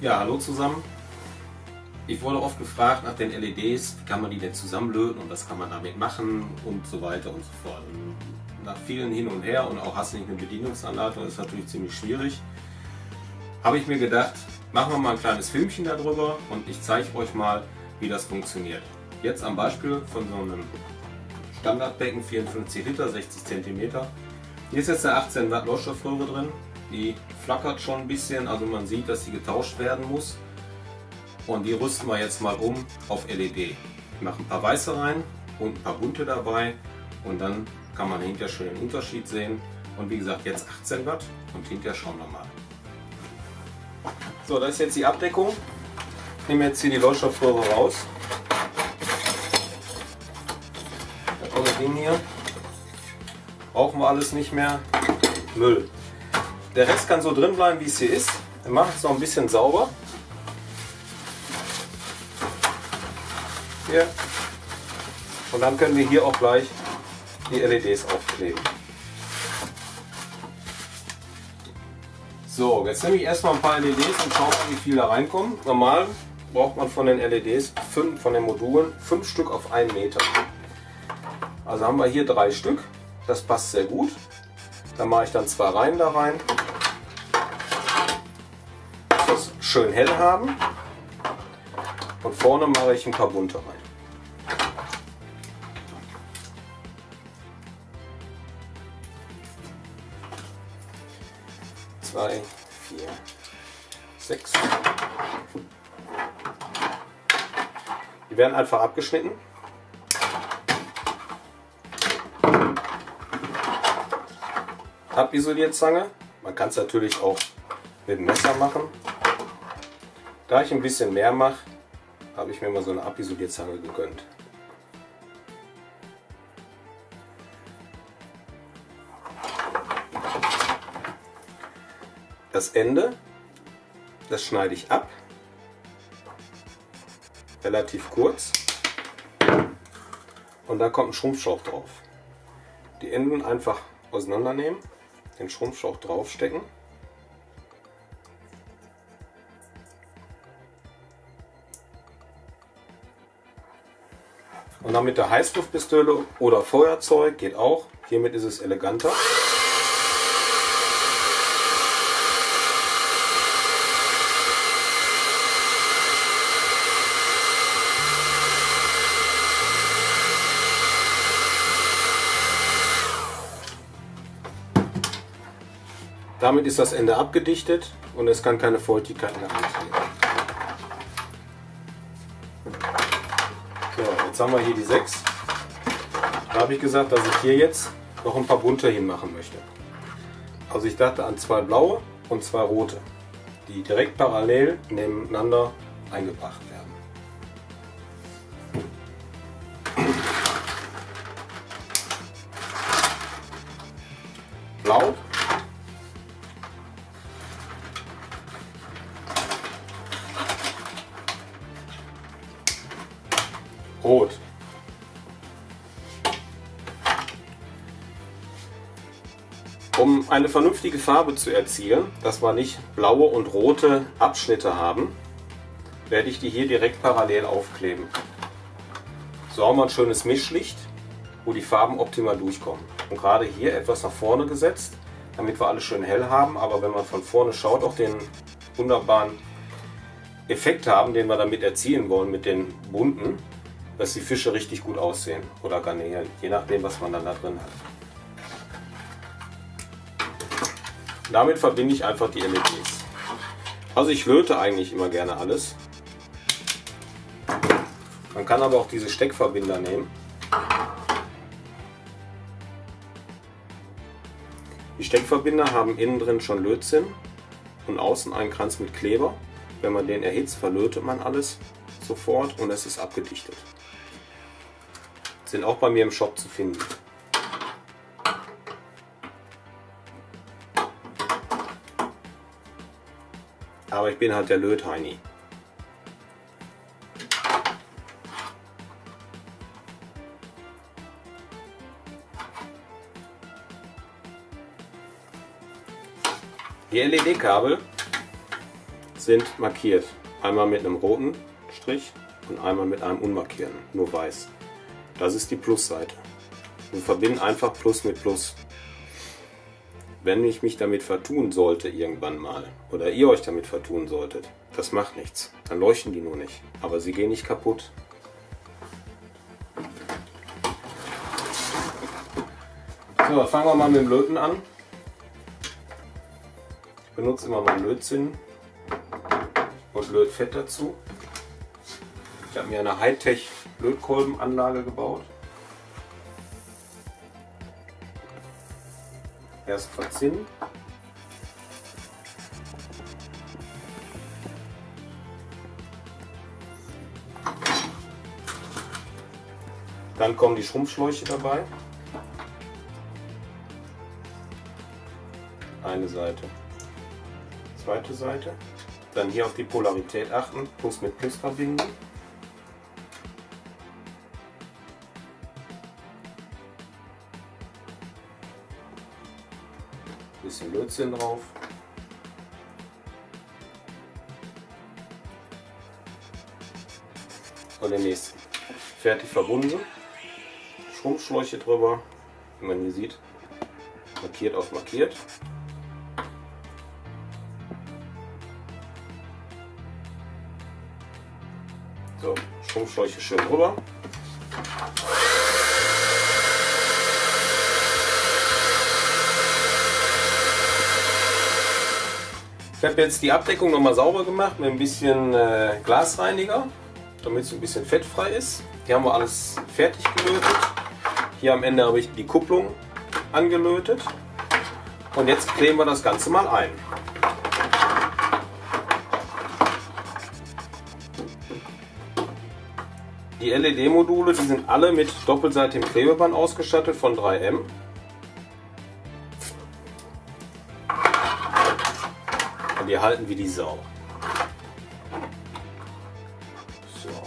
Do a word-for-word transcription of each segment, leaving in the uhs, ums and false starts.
Ja, hallo zusammen. Ich wurde oft gefragt nach den L E Ds, wie kann man die denn zusammenlöten und was kann man damit machen und so weiter und so fort. Und nach vielen hin und her und auch hast du nicht eine Bedienungsanleitung, ist natürlich ziemlich schwierig. Habe ich mir gedacht, machen wir mal ein kleines Filmchen darüber und ich zeige euch mal, wie das funktioniert. Jetzt am Beispiel von so einem Standardbecken, vierundfünfzig Liter, sechzig Zentimeter. Hier ist jetzt eine achtzehn Watt Leuchtstoffröhre drin, die flackert schon ein bisschen, also man sieht, dass sie getauscht werden muss. Und die rüsten wir jetzt mal um auf L E D. Ich mache ein paar weiße rein und ein paar bunte dabei und dann kann man hinterher schon den Unterschied sehen. Und wie gesagt, jetzt achtzehn Watt und hinterher schauen wir mal. So, das ist jetzt die Abdeckung. Ich nehme jetzt hier die Leuchtstoffröhre raus. Da kommt das Ding hier. Brauchen wir alles nicht mehr. Müll. Der Rest kann so drin bleiben, wie es hier ist. Wir machen es noch ein bisschen sauber. Hier. Und dann können wir hier auch gleich die L E Ds aufkleben. So, jetzt nehme ich erstmal ein paar L E Ds und schaue mal, wie viel da reinkommen. Normal braucht man von den L E Ds, fünf, von den Modulen, fünf Stück auf einen Meter. Also haben wir hier drei Stück, das passt sehr gut. Da mache ich dann zwei Reihen da rein, dass wir es schön hell haben. Und vorne mache ich ein paar bunte rein. Zwei, vier, sechs. Die werden einfach abgeschnitten. Tapisolierzange. Man kann es natürlich auch mit dem Messer machen. Da ich ein bisschen mehr mache, habe ich mir mal so eine Abisolierzange gegönnt. Das Ende, das schneide ich ab, relativ kurz, und da kommt ein Schrumpfschlauch drauf. Die Enden einfach auseinandernehmen, den Schrumpfschlauch draufstecken. Und dann mit der Heißluftpistole oder Feuerzeug geht auch. Hiermit ist es eleganter. Damit ist das Ende abgedichtet und es kann keine Feuchtigkeit mehr eintreten. Jetzt haben wir hier die sechs. Da habe ich gesagt, dass ich hier jetzt noch ein paar bunte hinmachen möchte. Also ich dachte an zwei blaue und zwei rote, die direkt parallel nebeneinander eingebracht werden. Blau. Rot. Um eine vernünftige Farbe zu erzielen, dass wir nicht blaue und rote Abschnitte haben, werde ich die hier direkt parallel aufkleben. So haben wir ein schönes Mischlicht, wo die Farben optimal durchkommen. Und gerade hier etwas nach vorne gesetzt, damit wir alles schön hell haben, aber wenn man von vorne schaut, auch den wunderbaren Effekt haben, den wir damit erzielen wollen mit den bunten, dass die Fische richtig gut aussehen oder Garnelen, je nachdem, was man dann da drin hat. Damit verbinde ich einfach die L E Ds. Also ich löte eigentlich immer gerne alles. Man kann aber auch diese Steckverbinder nehmen. Die Steckverbinder haben innen drin schon Lötzinn und außen einen Kranz mit Kleber. Wenn man den erhitzt, verlötet man alles sofort und es ist abgedichtet. Sind auch bei mir im Shop zu finden. Aber ich bin halt der Lötheini. Die L E D-Kabel sind markiert. Einmal mit einem roten Strich und einmal mit einem unmarkierten, nur weiß. Das ist die Plusseite. Wir verbinden einfach Plus mit Plus. Wenn ich mich damit vertun sollte irgendwann mal, oder ihr euch damit vertun solltet, das macht nichts. Dann leuchten die nur nicht, aber sie gehen nicht kaputt. So, fangen wir mal mit dem Löten an. Ich benutze immer meinen Lötzinn und Lötfett dazu. Ich habe mir eine Hightech Lötkolbenanlage gebaut. Erst verzinnen. Dann kommen die Schrumpfschläuche dabei. Eine Seite, zweite Seite. Dann hier auf die Polarität achten, Plus mit Plus verbinden. Bisschen Lötzinn drauf. Und den nächsten. Fertig verbunden. Schrumpfschläuche drüber, wie man hier sieht. Markiert auf markiert. So, Schrumpfschläuche schön drüber. Ich habe jetzt die Abdeckung nochmal sauber gemacht mit ein bisschen äh, Glasreiniger, damit es ein bisschen fettfrei ist. Hier haben wir alles fertig gelötet. Hier am Ende habe ich die Kupplung angelötet. Und jetzt kleben wir das Ganze mal ein. Die L E D-Module, die sind alle mit doppelseitigem Klebeband ausgestattet von drei M. Die halten wie die Sau. So.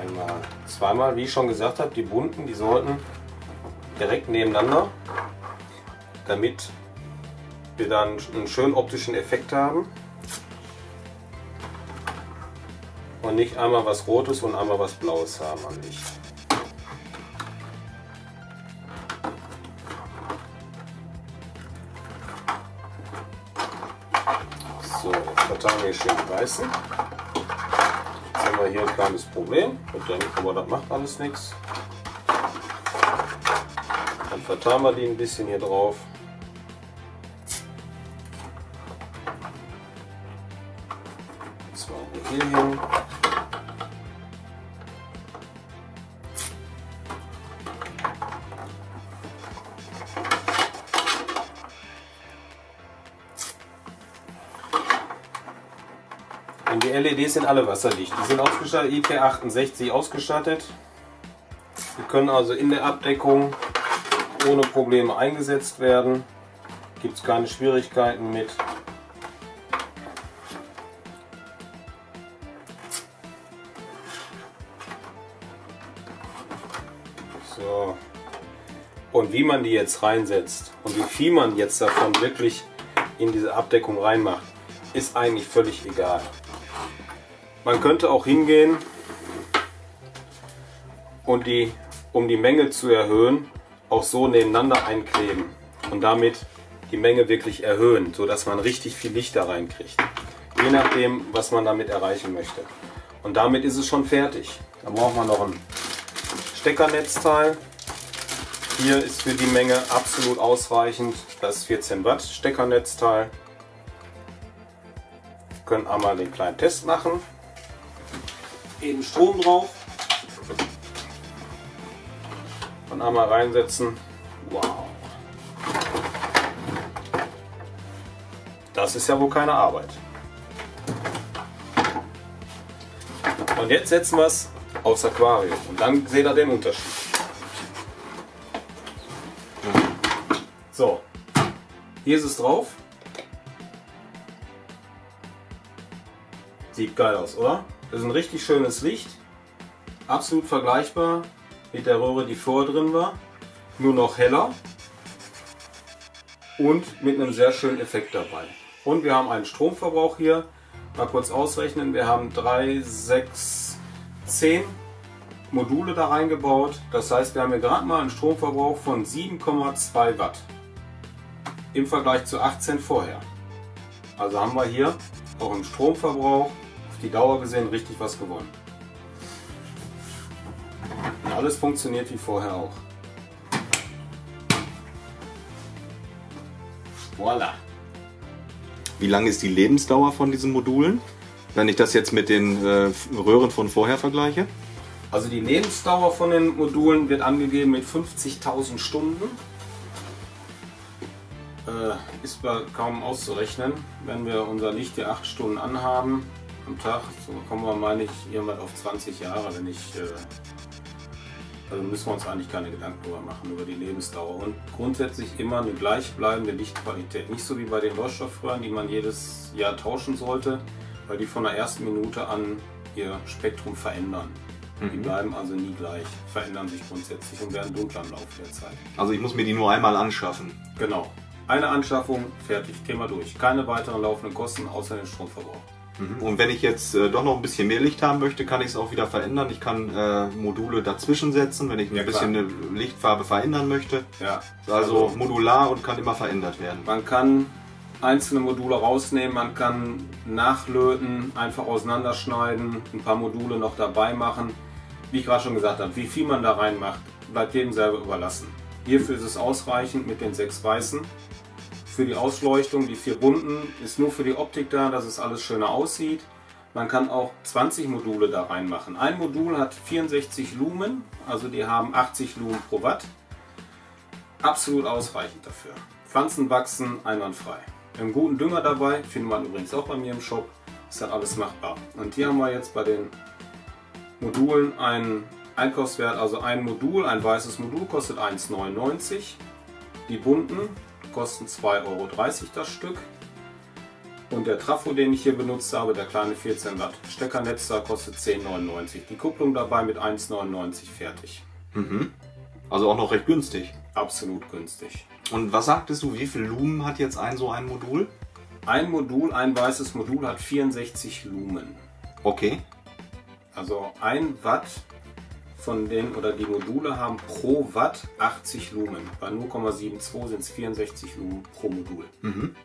Einmal, zweimal, wie ich schon gesagt habe, die bunten, die sollten direkt nebeneinander, damit wir dann einen schönen optischen Effekt haben. Und nicht einmal was Rotes und einmal was Blaues haben am Licht. Verteilen wir schön die weißen. Jetzt haben wir hier ein kleines Problem mit dem, aber das macht alles nichts. Dann verteilen wir die ein bisschen hier drauf. Zwei hier hin. Und die L E Ds sind alle wasserdicht. Die sind ausgestattet, I P sechs acht ausgestattet. Die können also in der Abdeckung ohne Probleme eingesetzt werden. Gibt es keine Schwierigkeiten mit. So. Und wie man die jetzt reinsetzt und wie viel man jetzt davon wirklich in diese Abdeckung reinmacht, ist eigentlich völlig egal. Man könnte auch hingehen und die, um die Menge zu erhöhen, auch so nebeneinander einkleben und damit die Menge wirklich erhöhen, sodass man richtig viel Licht da reinkriegt. Je nachdem, was man damit erreichen möchte. Und damit ist es schon fertig. Da braucht man noch ein Steckernetzteil. Hier ist für die Menge absolut ausreichend das vierzehn Watt Steckernetzteil. Wir können einmal den kleinen Test machen. Eben Strom drauf und einmal reinsetzen. Wow! Das ist ja wohl keine Arbeit. Und jetzt setzen wir es aufs Aquarium und dann seht ihr den Unterschied. So, hier ist es drauf. Sieht geil aus, oder? Das ist ein richtig schönes Licht, absolut vergleichbar mit der Röhre, die vorher drin war, nur noch heller. und mit einem sehr schönen Effekt dabei. Und wir haben einen Stromverbrauch hier, mal kurz ausrechnen, wir haben drei, sechs, zehn Module da reingebaut, das heißt wir haben hier gerade mal einen Stromverbrauch von sieben Komma zwei Watt im Vergleich zu achtzehn vorher. Also haben wir hier auch im Stromverbrauch auf die Dauer gesehen richtig was gewonnen. Und alles funktioniert wie vorher auch. Voila! Wie lange ist die Lebensdauer von diesen Modulen, wenn ich das jetzt mit den äh, Röhren von vorher vergleiche? Also die Lebensdauer von den Modulen wird angegeben mit fünfzigtausend Stunden. Äh, ist kaum auszurechnen, wenn wir unser Licht hier acht Stunden anhaben am Tag, so kommen wir, meine ich, irgendwann auf zwanzig Jahre, wenn ich, äh, also müssen wir uns eigentlich keine Gedanken darüber machen, über die Lebensdauer. Und grundsätzlich immer eine gleichbleibende Lichtqualität. Nicht so wie bei den Leuchtstoffröhren, die man jedes Jahr tauschen sollte, weil die von der ersten Minute an ihr Spektrum verändern. Die bleiben also nie gleich, verändern sich grundsätzlich und werden dunkler im Laufe der Zeit. Also ich muss mir die nur einmal anschaffen? Genau. Eine Anschaffung, fertig, Thema durch. Keine weiteren laufenden Kosten außer den Stromverbrauch. Und wenn ich jetzt äh, doch noch ein bisschen mehr Licht haben möchte, kann ich es auch wieder verändern. Ich kann äh, Module dazwischen setzen, wenn ich ein ja, bisschen eine Lichtfarbe verändern möchte. Ja. Also, also modular und kann immer verändert werden. Man kann einzelne Module rausnehmen, man kann nachlöten, einfach auseinanderschneiden, ein paar Module noch dabei machen. Wie ich gerade schon gesagt habe, wie viel man da reinmacht, bleibt jedem selber überlassen. Hierfür ist es ausreichend mit den sechs weißen. Für die Ausleuchtung, die vier bunten, ist nur für die Optik da, dass es alles schöner aussieht. Man kann auch zwanzig Module da reinmachen. Ein Modul hat vierundsechzig Lumen, also die haben achtzig Lumen pro Watt. Absolut ausreichend dafür. Pflanzen wachsen einwandfrei. Einen guten Dünger dabei, findet man übrigens auch bei mir im Shop. Ist dann alles machbar. Und hier haben wir jetzt bei den Modulen einen Einkaufswert, also ein Modul, ein weißes Modul kostet eins neunundneunzig. Die bunten kosten zwei Euro dreißig das Stück. Und der Trafo, den ich hier benutzt habe, der kleine vierzehn Watt Steckernetz, da kostet zehn neunundneunzig. Die Kupplung dabei mit eins neunundneunzig fertig. Mhm. Also auch noch recht günstig. Absolut günstig. Und was sagtest du, wie viel Lumen hat jetzt ein so ein Modul? Ein Modul, ein weißes Modul hat vierundsechzig Lumen. Okay. Also ein Watt von den, oder die Module haben pro Watt achtzig Lumen. Bei null Komma zweiundsiebzig sind es vierundsechzig Lumen pro Modul. Mhm.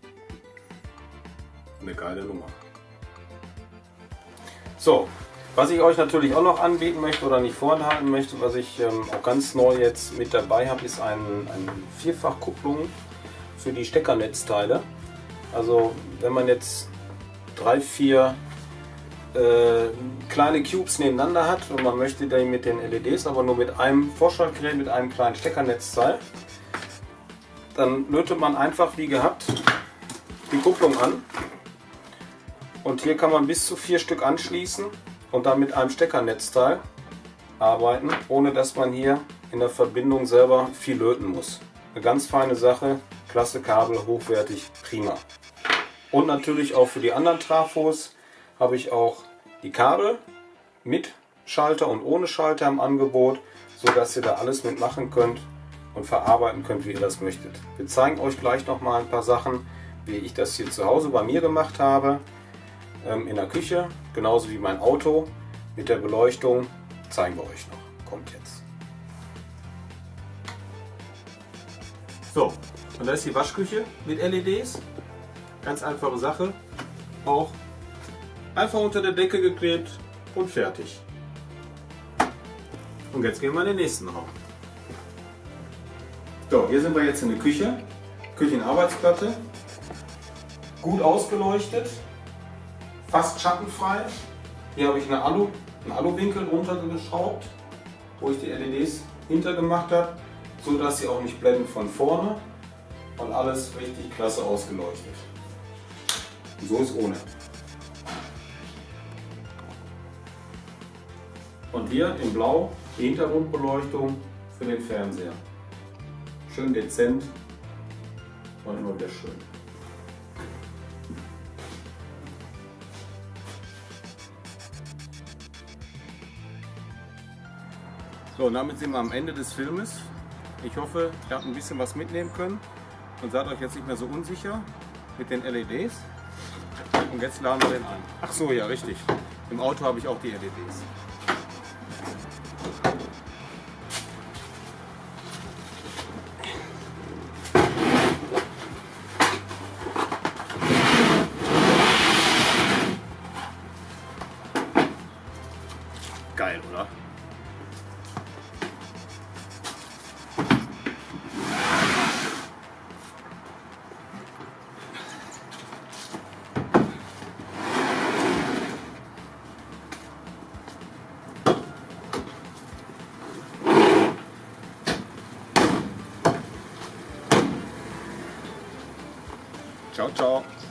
Eine geile Nummer. So, was ich euch natürlich auch noch anbieten möchte oder nicht vorenthalten möchte, was ich ähm, auch ganz neu jetzt mit dabei habe, ist eine ein Vierfachkupplung für die Steckernetzteile. Also wenn man jetzt drei, vier Äh, kleine Cubes nebeneinander hat und man möchte die mit den L E Ds aber nur mit einem Vorschaltgerät, mit einem kleinen Steckernetzteil, dann lötet man einfach wie gehabt die Kupplung an und hier kann man bis zu vier Stück anschließen und dann mit einem Steckernetzteil arbeiten, ohne dass man hier in der Verbindung selber viel löten muss. Eine ganz feine Sache, klasse Kabel, hochwertig, prima. Und natürlich auch für die anderen Trafos habe ich auch die Kabel mit Schalter und ohne Schalter im Angebot, sodass ihr da alles mitmachen könnt und verarbeiten könnt, wie ihr das möchtet. Wir zeigen euch gleich noch mal ein paar Sachen, wie ich das hier zu Hause bei mir gemacht habe, in der Küche, genauso wie mein Auto mit der Beleuchtung, zeigen wir euch noch. Kommt jetzt. So, und da ist die Waschküche mit L E Ds, ganz einfache Sache, auch einfach unter der Decke geklebt und fertig. Und jetzt gehen wir in den nächsten Raum. So, hier sind wir jetzt in der Küche. Küchenarbeitsplatte. Gut ausgeleuchtet. Fast schattenfrei. Hier habe ich eine Alu, einen Aluwinkel runtergeschraubt, wo ich die L E Ds hintergemacht habe, sodass sie auch nicht blenden von vorne. Und alles richtig klasse ausgeleuchtet. Und so ist ohne. Und hier in Blau die Hintergrundbeleuchtung für den Fernseher. Schön dezent und immer wieder schön. So, und damit sind wir am Ende des Filmes. Ich hoffe, ihr habt ein bisschen was mitnehmen können. und seid euch jetzt nicht mehr so unsicher mit den L E Ds. Und jetzt laden wir den ein. Ach so, ja, richtig. Im Auto habe ich auch die L E Ds. Geil, oder? Ciao, ciao.